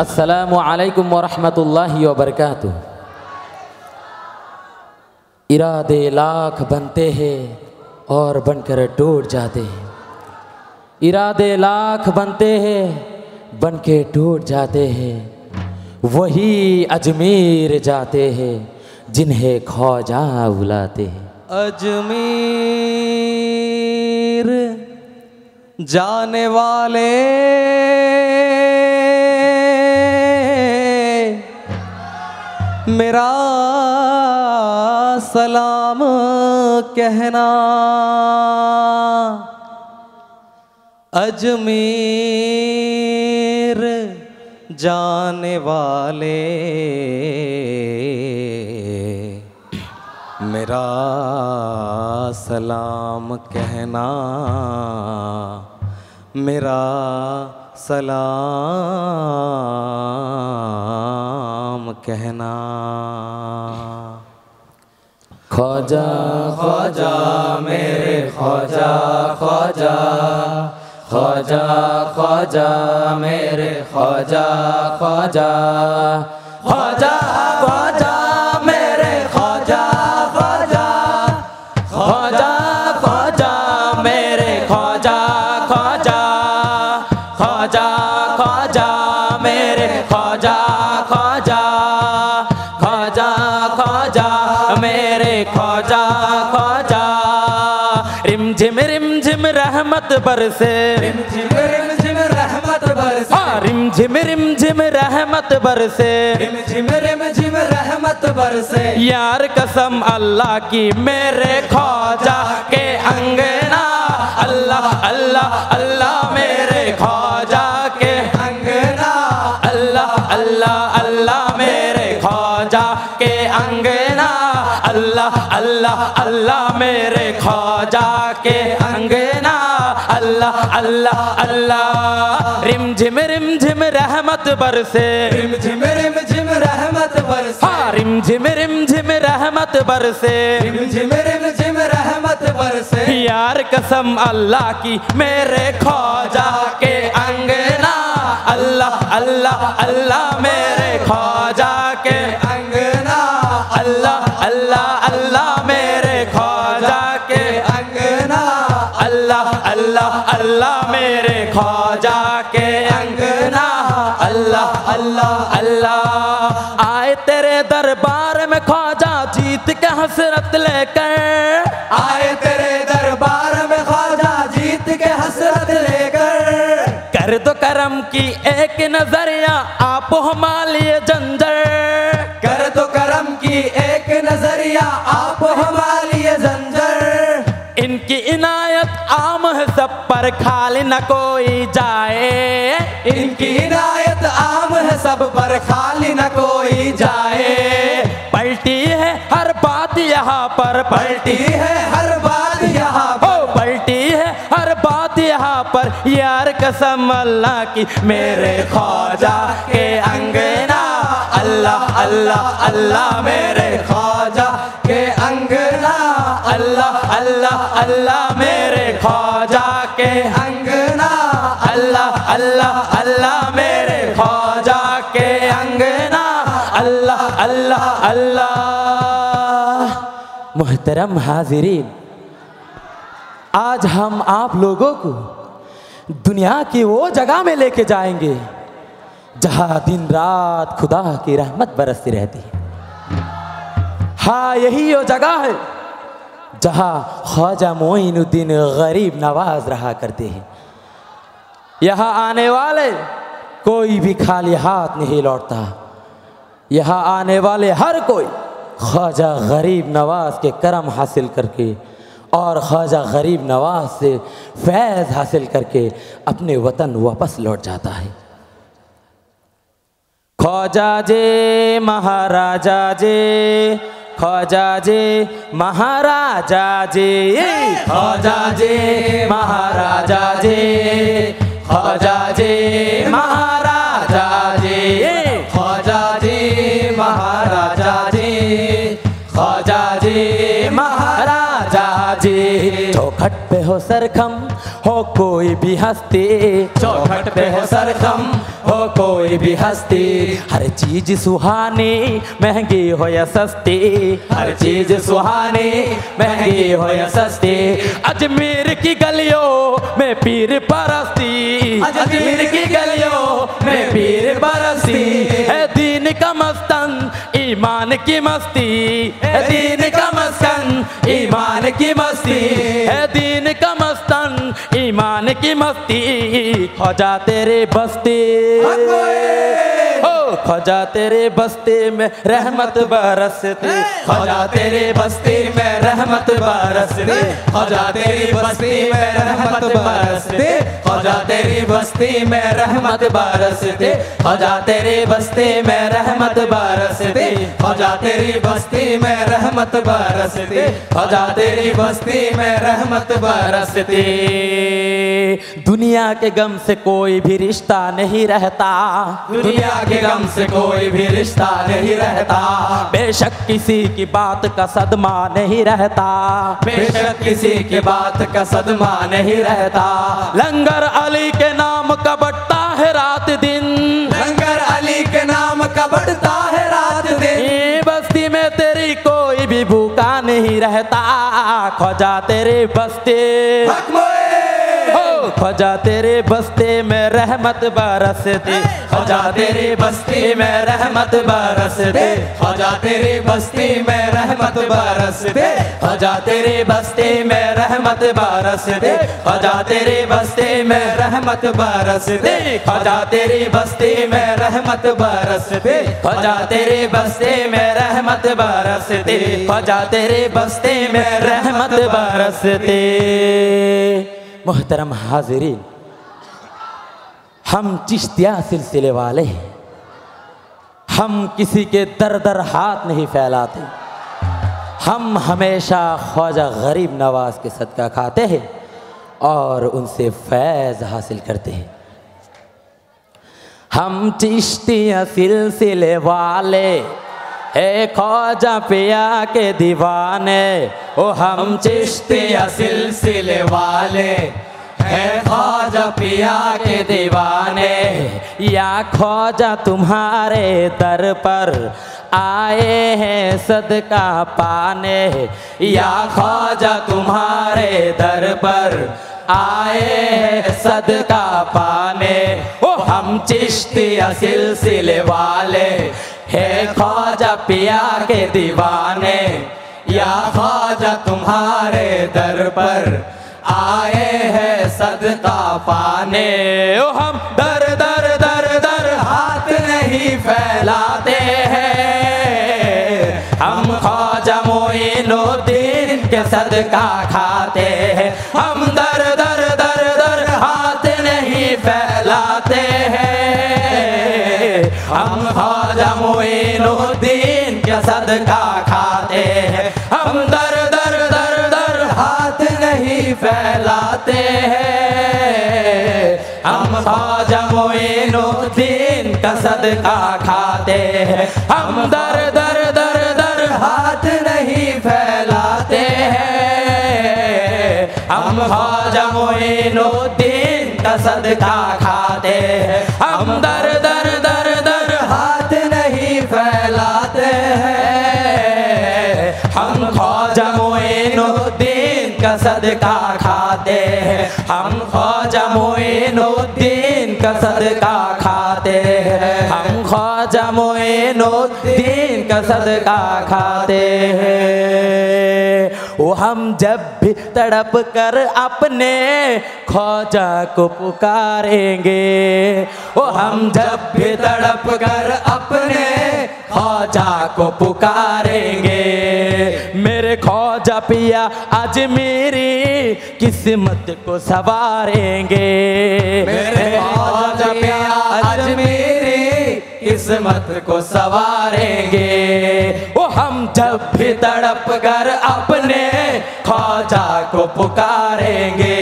अस्सलामु अलैकुम वरहमतुल्लाहि वबरकातुह। इरादे लाख बनते हैं और बनकर टूट जाते हैं, इरादे लाख बनते हैं बनके टूट जाते हैं, वही अजमेर जाते हैं जिन्हें ख्वाजा बुलाते हैं। अजमेर जाने वाले मेरा सलाम कहना, अजमेर जाने वाले मेरा सलाम कहना, मेरा सलाम कहना। ख्वाजा ख्वाजा मेरे ख्वाजा ख्वाजा, ख्वाजा ख्वाजा मेरे ख्वाजा ख्वाजा, ख्वाजा ख्वाजा मेरे ख्वाजा ख्वाजा, ख्वाजा ख्वाजा मेरे ख्वाजा ख्वाजा, ख्वाजा ख्वाजा मेरे ख्वाजा ख्वाजा, ख्वाजा ख्वाजा मेरे ख्वाजा ख्वाजा। रिम झिम रहमत बरसे, रिम झिम रहमत बरसे, रिम झिम रहमत बरसे, रिम झिम रहमत बरसे, यार कसम अल्लाह की मेरे ख्वाजा के अंगना, अल्लाह अल्लाह अल्लाह मेरे ख्वाजा के अंगना, अल्लाह अल्लाह अल्लाह मेरे ख्वाजा के अंगना, अल्लाह अल्लाह अल्लाह मेरे ख्वाजा के अंगना, अल्लाह अल्लाह अल्लाह। रिम झिम रहमत बरसे, रिम झिम रहमत बरसे, रिम झिम रहमत बरसे, रिम रहमत बरसे, यार कसम अल्लाह की मेरे ख्वाजा के अंगना, अल्लाह अल्लाह अल्लाह मेरे ख्वाजा के अंगना, अल्लाह अल्लाह अल्लाह मेरे ख्वाजा के अंगना, अल्लाह अल्लाह अल्लाह मेरे ख्वाजा के अंगना, अल्लाह अल्लाह अल्लाह। आए तेरे दरबार में ख्वाजा जीत के हसरत लेकर, आए तेरे दरबार में ख्वाजा जीत के हसरत लेकर, कर दो करम की एक नजरिया आप हमारे जंजर, कर दो करम की एक नजरिया आप हमारे जंजर, इनकी इनायत आम है सब पर खाली न कोई जाए, इनकी इनायत आम है सब पर खाली न कोई जाए, पलटी है हर बात यहाँ पर, पलटी है हर बात यहाँ पर, पलटी है हर बात यहाँ पर, यार कसम अल्लाह की मेरे ख्वाजा के अंगना, अल्लाह अल्लाह अल्लाह मेरे ख्वाजा के अंगना, अल्लाह अल्लाह अल्लाह मेरे ख्वाजा के अंगना, अल्लाह अल्लाह अल्लाह मेरे ख्वाजा के अंगना, अल्लाह अल्लाह अल्लाह। मोहतरम हाजिरीन, आज हम आप लोगों को दुनिया की वो जगह में लेके जाएंगे जहां दिन रात खुदा की रहमत बरसती रहती है। हाँ, यही वो जगह है जहां ख्वाजा मोइनुद्दीन गरीब नवाज रहा करते हैं। यहाँ आने वाले कोई भी खाली हाथ नहीं लौटता, यहाँ आने वाले हर कोई ख्वाजा गरीब नवाज के करम हासिल करके और ख्वाजा गरीब नवाज से फैज़ हासिल करके अपने वतन वापस लौट जाता है। ख्वाजा जे महाराजा जे, ख्वाजा जे महाराजा जे, ख्वाजा जे महाराजा जे, ख्वाजा जे महाराजा जे, ख्वाजा जे महाराजा जे, ख्वाजा जे महाराजा जे। चौखट पे हो सरखम हो कोई भी हस्ती, चौखट पे हो सरखम हो कोई भी हस्ती। हर चीज सुहानी महंगी हो या सस्ती, हर चीज सुहानी महंगी हो या सस्ती। अजमेर की गलियों में पीर परस्ती, अजमेर की गलियों में पीर परस्ती। है दीन का मस्तन ईमान की मस्ती, है दीन का मस्तन ईमान की मस्ती। है दीन का मस्तन ईमान की मस्ती। ख्वाजा तेरे बस्ती, ख्वाजा तेरे बस्ती में रहमत बरसती, ख्वाजा तेरे बस्ती में रहमत बरसती, ख्वाजा तेरी बस्ती में रहमत बरसती, ख्वाजा तेरी बस्ती में रहमत बरसती, ख्वाजा तेरी बस्ती में रहमत बरसती, ख्वाजा तेरी बस्ती में रहमत बरसती, ख्वाजा तेरी बस्ती में रहमत बरसती। दुनिया के गम से कोई भी रिश्ता नहीं रहता, दुनिया के गम से कोई भी रिश्ता नहीं रहता। बेशक किसी की बात का सदमा नहीं रहता, बेशक किसी की बात का सदमा नहीं रहता। लंगर अली के नाम का बढ़ता है रात दिन, लंगर अली के नाम का बढ़ता है रात दिन। बस्ती में तेरी कोई भी भूखा नहीं रहता, ख्वाजा तेरे बस्ती, ख्वाजा तेरे बस्ती में रहमत बरसती, ख्वाजा तेरे बस्ती में रहमत बरसती, ख्वाजा तेरे बस्ती में रहमत बरसती, ख्वाजा तेरे बस्ती में रहमत बरसती, ख्वाजा तेरे बस्ती में रहमत बरसती, ख्वाजा तेरे बस्ती में रहमत बरसती, ख्वाजा तेरे बस्ती में रहमत बरसती, ख्वाजा तेरे बस्ती में रहमत बरसती। मोहतरम हाजिरीन, हम चिश्तियां सिलसिले वाले हैं। हम किसी के दर दर हाथ नहीं फैलाते, हम हमेशा ख्वाजा गरीब नवाज के सदका खाते हैं और उनसे फैज़ हासिल करते हैं। हम चिश्तियां सिलसिले वाले ए ख्वाजा पिया के दीवाने, ओ हम चिश्तियां सिलसिले वाले है ख्वाजा पिया के दीवाने। या ख्वाजा तुम्हारे दर पर आए हैं सदका पाने, या ख्वाजा तुम्हारे दर पर आए हैं सदका पाने। ओ हम चिश्तियां सिलसिले वाले है ख्वाजा पिया के दीवाने, या ख्वाजा तुम्हारे दर पर आए हैं सदका पाने। ओ हम दर दर दर दर हाथ नहीं फैलाते हैं, हम ख्वाजा मोइनुद्दीन के सदका खाते हैं। हम दर दर दर दर हाथ नहीं फैलाते हैं, हम ख्वाजा मोइनुद्दीन के सदका खाते हैं। हम दर दर दर दर हाथ नहीं फैलाते हैं, हम ख्वाजा मोइनुद्दीन का सदका खाते हैं। हम दर दर दर दर हाथ नहीं फैलाते हैं, हम ख्वाजा मोइनुद्दीन का सदका खाते हैं। हम दर दर दर दर हाथ नहीं फैलाते हैं, हम ख्वाजा मोइनुद्दीन का सदका खाते हैं। हम ख्वाजा मोइनुद्दीन का सदका खाते हैं, हम ख्वाजा मोइनुद्दीन का सदका खाते हैं। वो हम जब भी तड़प कर अपने ख्वाजा को पुकारेंगे, वो हम जब भी तड़प कर अपने ख्वाजा को पुकारेंगे। मेरे ख्वाजा पिया आज मेरी किस्मत को संवारेंगे, मेरे ख्वाजा पिया आज मेरी किस्मत को संवारेंगे। वो हम जब भी तड़प कर अपने ख्वाजा को पुकारेंगे,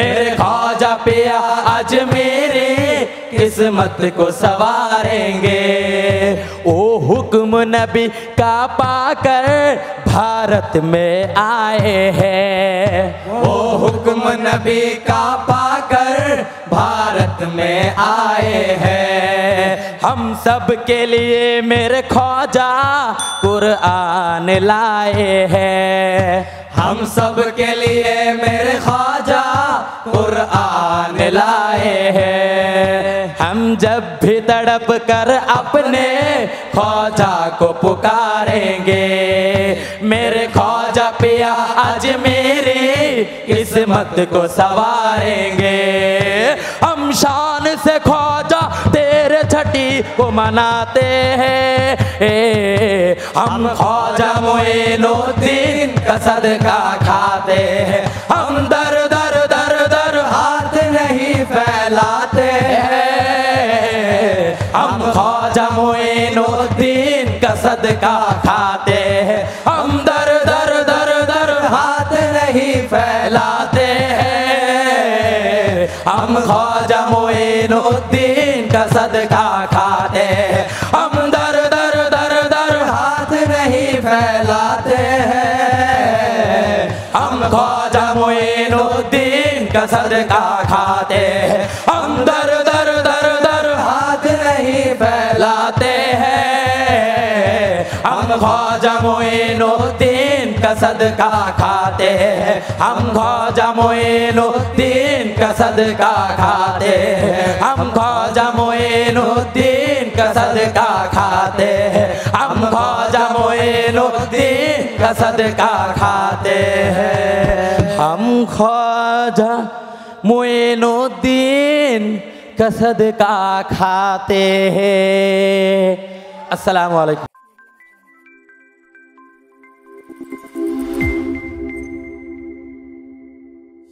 मेरे ख्वाजा पिया आज मेरी किस्मत को संवारेंगे। ओ हुक्म नबी का पाकर भारत में आए हैं। वो हुक्म नबी का पाकर भारत में आए हैं। हम सब के लिए मेरे ख्वाजा कुरान लाए हैं। हम सब के लिए मेरे ख्वाजा कुरान लाए हैं। हम जब भी तड़प कर अपने ख्वाजा को पुकारेंगे, मेरे ख्वाजा पिया आज मेरी किस्मत को सवारेंगे। हम शान से ख्वाजा तेरे छठी को मनाते हैं। हम ख्वाजा मोइनुद्दीन का सदका खाते हैं। हम दर दर दर दर हाथ नहीं फैलाते हैं। हम ख्वाजा मोइनुद्दीन का सदका खाते हैं। हम दर दर दर दर हाथ नहीं फैलाते हैं। हम ख्वाजा मोइनुद्दीन का सदका खाते हैं। हम दर दर दर दर हाथ नहीं फैलाते हैं। हम ख्वाजा मोइनुद्दीन का सदका खाते हैं। हम दर दर दर दर हाथ नहीं फैलाते हैं। हम ख्वाजा मोइनुद्दीन का सदका खाते हैं। हम ख्वाजा मोइनुद्दीन का सदका खाते हैं। हम ख्वाजा मोइनुद्दीन का सदका खाते हैं। हम ख्वाजा मोइनुद्दीन का सदका खाते हैं। हम ख्वाजा मोइनुद्दीन का सदका खाते हैं। अस्सलाम वालेकुम।